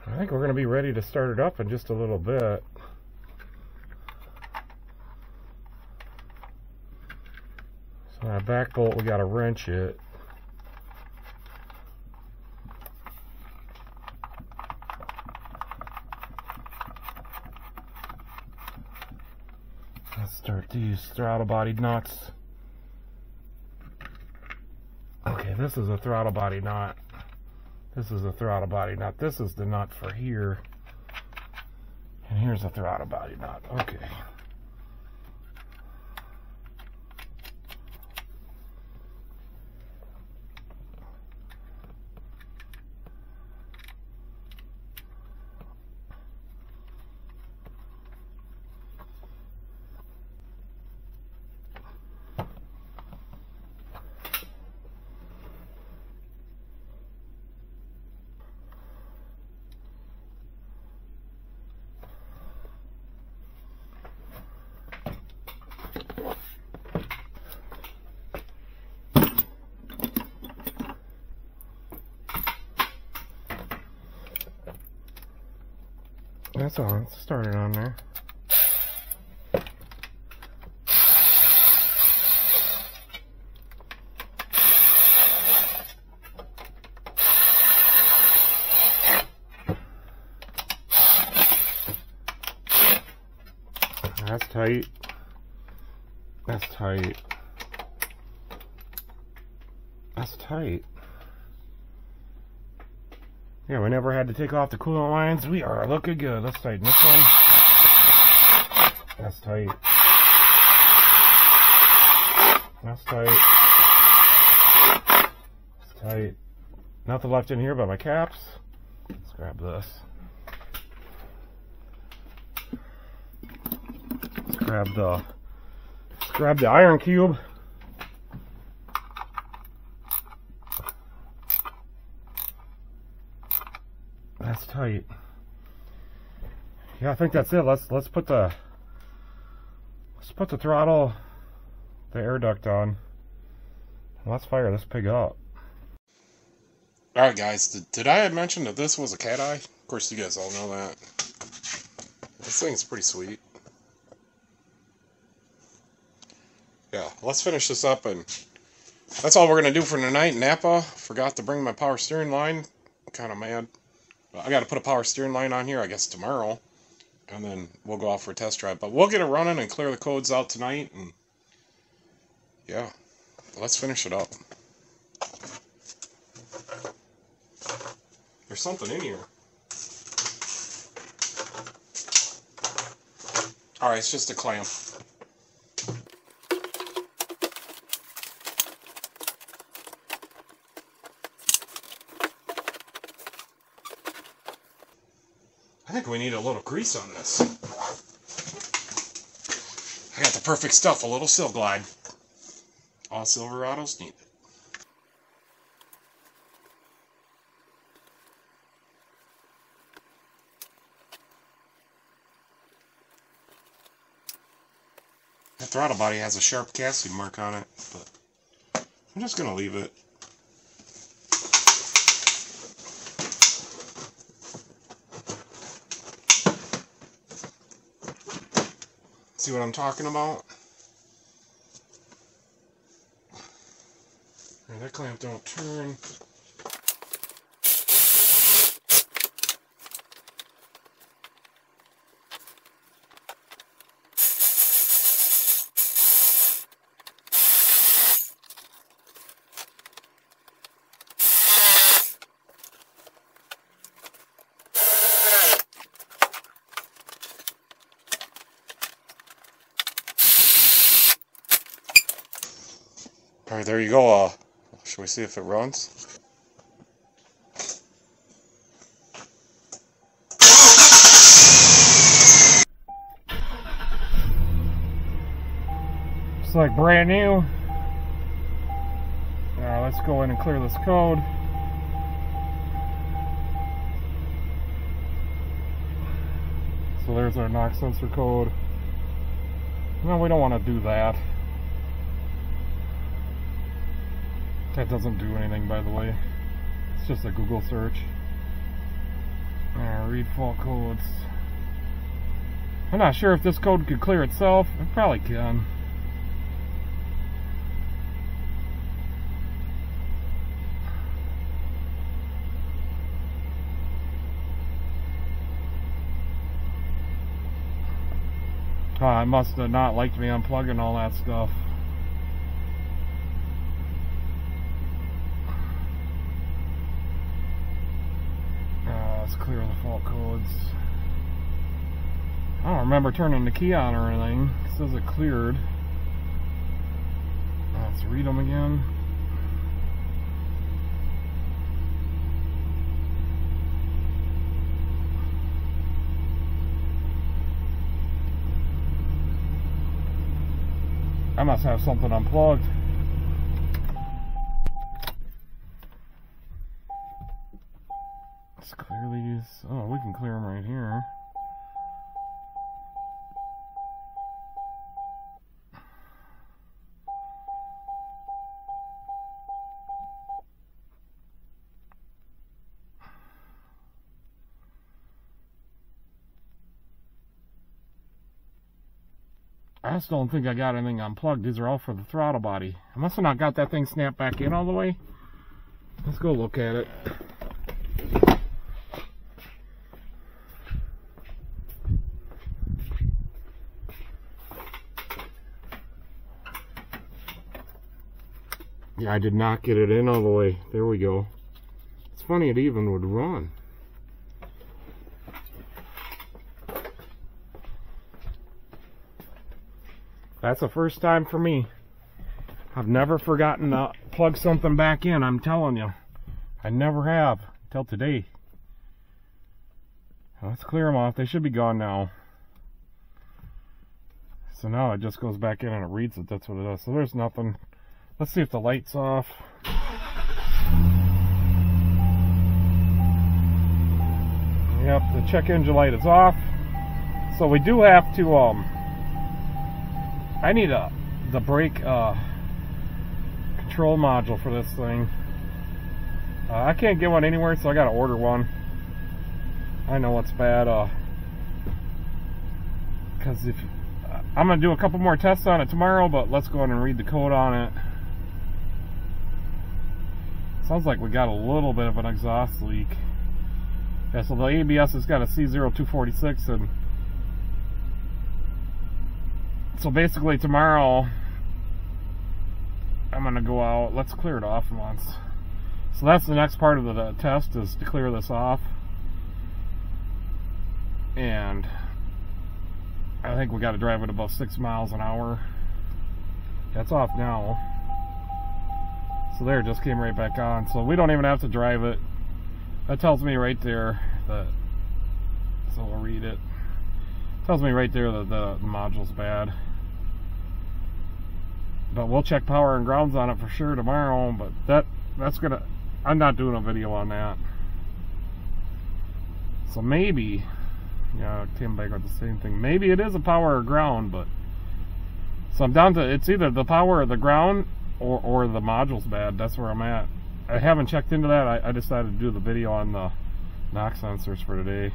I think we're going to be ready to start it up in just a little bit. So our back bolt, we got to wrench it. Let's start these throttle body nuts. Okay, this is a throttle body nut. This is a throttle body nut. This is the nut for here. And here's a throttle body nut. Okay. That's all. Let's start it on there. That's tight. That's tight. That's tight. Yeah, we never had to take off the coolant lines. We are looking good. Let's tighten this one. That's tight. That's tight. That's tight. Nothing left in here but my caps. Let's grab this. Let's grab the, let's grab the iron cube. That's tight. Yeah, I think that's it. Let's let's put the let's put the throttle, the air duct on. Let's fire this pig up. All right, guys. Did, did I mention that this was a cat eye? Of course, you guys all know that. This thing's pretty sweet. Yeah, let's finish this up, and that's all we're gonna do for tonight. Napa forgot to bring my power steering line. I'm kind of mad. I got to put a power steering line on here, I guess, tomorrow, and then we'll go out for a test drive. But we'll get it running and clear the codes out tonight, and yeah, let's finish it up. There's something in here. All right, it's just a clamp. I think we need a little grease on this. I got the perfect stuff, a little Sil-Glide. All Silverados need it. That throttle body has a sharp casting mark on it, but I'm just going to leave it. See what I'm talking about? And that clamp don't turn. Alright, there you go. Uh, shall we see if it runs? It's like brand new. Alright, let's go in and clear this code. So there's our knock sensor code. No, we don't want to do that. That doesn't do anything, by the way. It's just a Google search. Uh, read fault codes. I'm not sure if this code could clear itself. It probably can. Oh, I must have not liked me unplugging all that stuff. Clear the fault codes. I don't remember turning the key on or anything. It says it cleared. Let's read them again. I must have something unplugged. Clear these. Oh, we can clear them right here. I just don't think I got anything unplugged. These are all for the throttle body. I must have not got that thing snapped back in all the way. Let's go look at it. Yeah, I did not get it in all the way. There we go. It's funny it even would run. That's the first time for me. I've never forgotten to plug something back in, I'm telling you. I never have, until today. Let's clear them off. They should be gone now. So now it just goes back in and it reads it. That's what it does. So there's nothing. Let's see if the light's off. Yep, the check engine light is off. So we do have to... um. I need a, the brake uh, control module for this thing. Uh, I can't get one anywhere, so I gotta order one. I know it's bad. Uh, Cause if uh, I'm gonna do a couple more tests on it tomorrow, but let's go ahead and read the code on it. Sounds like we got a little bit of an exhaust leak. Yeah, so the A B S has got a C zero two four six and. So basically tomorrow I'm gonna go out. Let's clear it off once. So that's the next part of the, the test, is to clear this off. And I think we got to drive it about six miles an hour. That's off now. So there, it just came right back on. So we don't even have to drive it. That tells me right there that. So we'll read it. Tells me right there that the, the module's bad. But we'll check power and grounds on it for sure tomorrow, but that that's gonna, I'm not doing a video on that. So maybe, yeah, it came back with the same thing. Maybe it is a power or ground, but so I'm down to, it's either the power or the ground or, or the module's bad. That's where I'm at. I haven't checked into that. I, I decided to do the video on the knock sensors for today.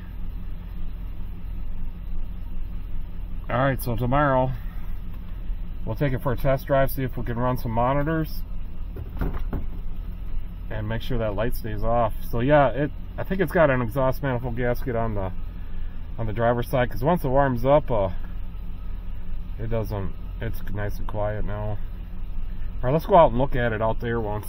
Alright, so tomorrow we'll take it for a test drive, see if we can run some monitors and make sure that light stays off. So yeah, it I think it's got an exhaust manifold gasket on the on the driver's side, because once it warms up, uh, it doesn't, it's nice and quiet now. Alright, let's go out and look at it out there once.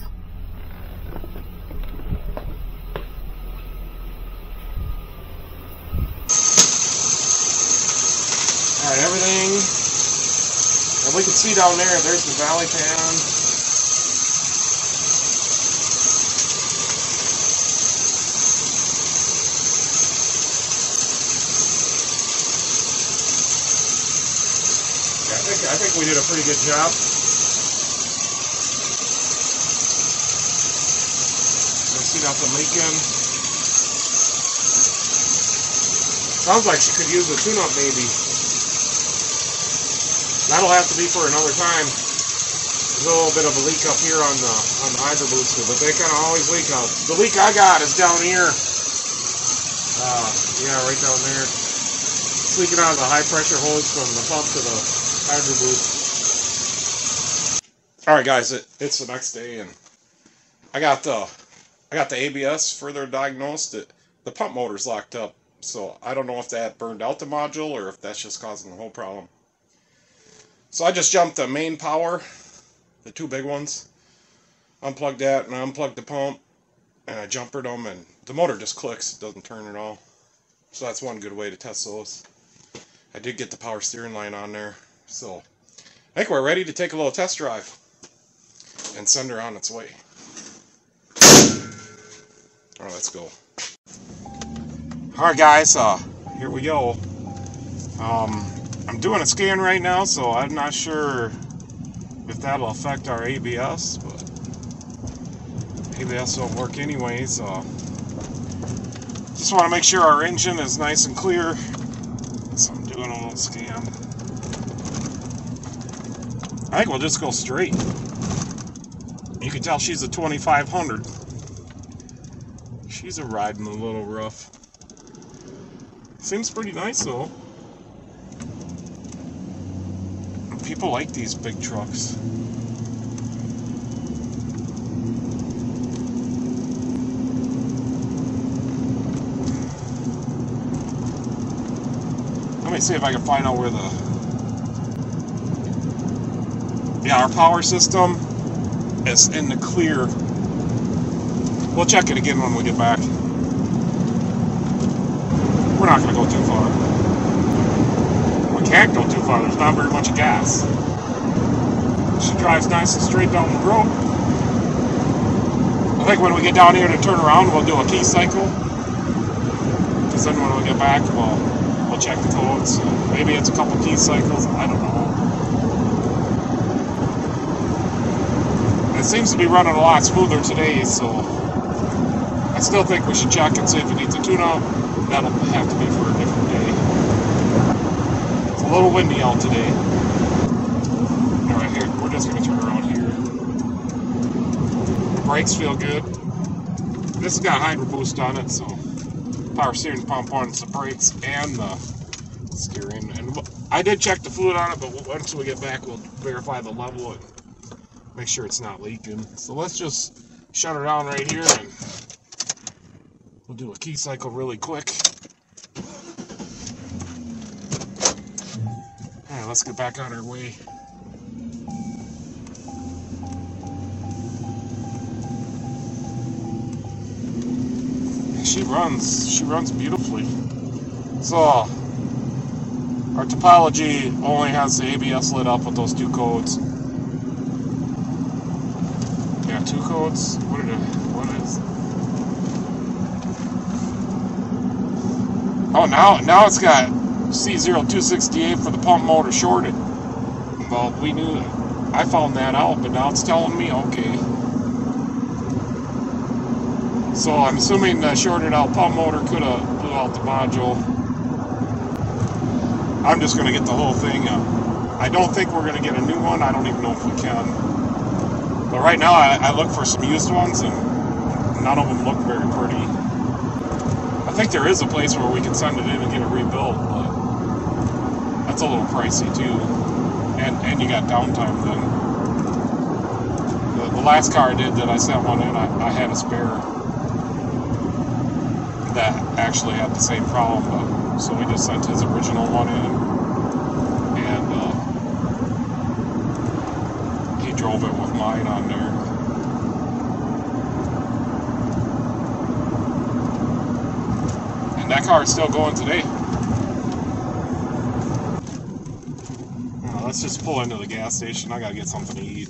Alright, everything, and we can see down there, there's the valley pan. Yeah, I think, I think we did a pretty good job. We see nothing leaking. Sounds like she could use a tune-up maybe. That'll have to be for another time. There's a little bit of a leak up here on the on the hydro booster, but they kind of always leak out. The leak I got is down here. Uh, yeah, right down there. It's leaking out of the high pressure hose from the pump to the hydro boost. All right, guys, it, it's the next day, and I got the I got the A B S further diagnosed. It, the pump motor's locked up, so I don't know if that burned out the module or if that's just causing the whole problem. So I just jumped the main power, the two big ones, unplugged that, and I unplugged the pump, and I jumpered them, and the motor just clicks, it doesn't turn at all. So that's one good way to test those. I did get the power steering line on there, so I think we're ready to take a little test drive and send her on its way. All right, let's go. All right, guys, uh, here we go. Um... I'm doing a scan right now, so I'm not sure if that'll affect our A B S, but A B S won't work anyways. Uh, just want to make sure our engine is nice and clear, so I'm doing a little scan. I think we'll just go straight. You can tell she's a twenty-five hundred. She's a riding a little rough. Seems pretty nice though. people like these big trucks. Let me see if I can find out where the... Yeah, our power system is in the clear. We'll check it again when we get back. We're not going to go too far. We can't go too far. There's not very much gas. She drives nice and straight down the road. I think when we get down here to turn around, we'll do a key cycle. Because then when we get back, we'll, we'll check the codes. So maybe it's a couple key cycles. I don't know. It seems to be running a lot smoother today, so... I still think we should check and see if it needs a tune-up. That'll have to be for a different day. It's a little windy out today. Alright, here, we're just going to turn around here. The brakes feel good. This has got hydro boost on it, so power steering pump on the brakes and the steering. And I did check the fluid on it, but once we get back, we'll verify the level and make sure it's not leaking. So let's just shut her down right here and we'll do a key cycle really quick. Alright, let's get back on our way. She runs, she runs beautifully. So, our topology only has the A B S lit up with those two codes. Yeah, two codes. What did I, what is it? Oh, now, now it's got C zero two six eight for the pump motor shorted. Well, we knew that. I found that out, but now it's telling me, okay. So I'm assuming the shorted out pump motor could have blew out the module. I'm just going to get the whole thing up. I don't think we're going to get a new one. I don't even know if we can. But right now, I, I look for some used ones, and none of them look very pretty. I think there is a place where we can send it in and get it rebuilt, but that's a little pricey too. And and you got downtime then. The, the last car I did that I sent one in, I, I had a spare that actually had the same problem, but, so we just sent his original one in, and uh, he drove it with mine on there. That car is still going today. Now, let's just pull into the gas station. I gotta get something to eat.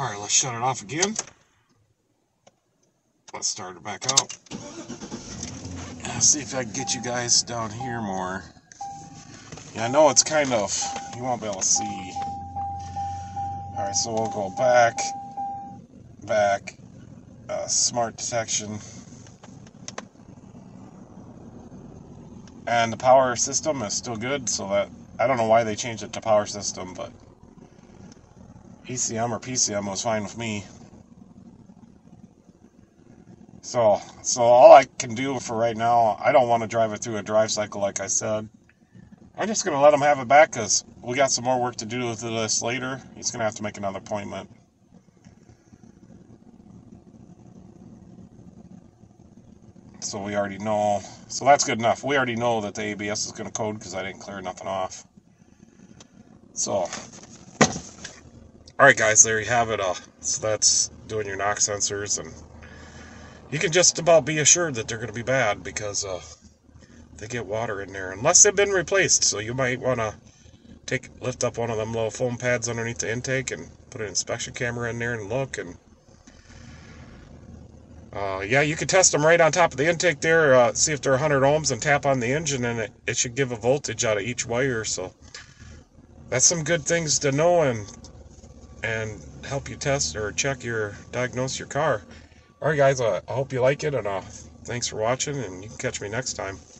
Alright, let's shut it off again. Let's start it back up. See if I can get you guys down here more. Yeah, I know it's kind of, you won't be able to see. Alright, so we'll go back, back, uh, smart detection. And the power system is still good, so that, I don't know why they changed it to power system, but E C M or P C M was fine with me. So, so all I can do for right now, I don't want to drive it through a drive cycle like I said. I'm just going to let him have it back because we got some more work to do with this later. He's going to have to make another appointment. So we already know. So that's good enough. We already know that the A B S is going to code because I didn't clear nothing off. So, alright guys, there you have it. Uh, so that's doing your knock sensors and... You can just about be assured that they're going to be bad because uh, they get water in there. Unless they've been replaced, so you might want to take lift up one of them little foam pads underneath the intake and put an inspection camera in there and look. And uh, yeah, you can test them right on top of the intake there, uh, see if they're one hundred ohms and tap on the engine and it, it should give a voltage out of each wire. So that's some good things to know and, and help you test or check your, diagnose your car. Alright guys, uh, I hope you like it, and uh, thanks for watching, and you can catch me next time.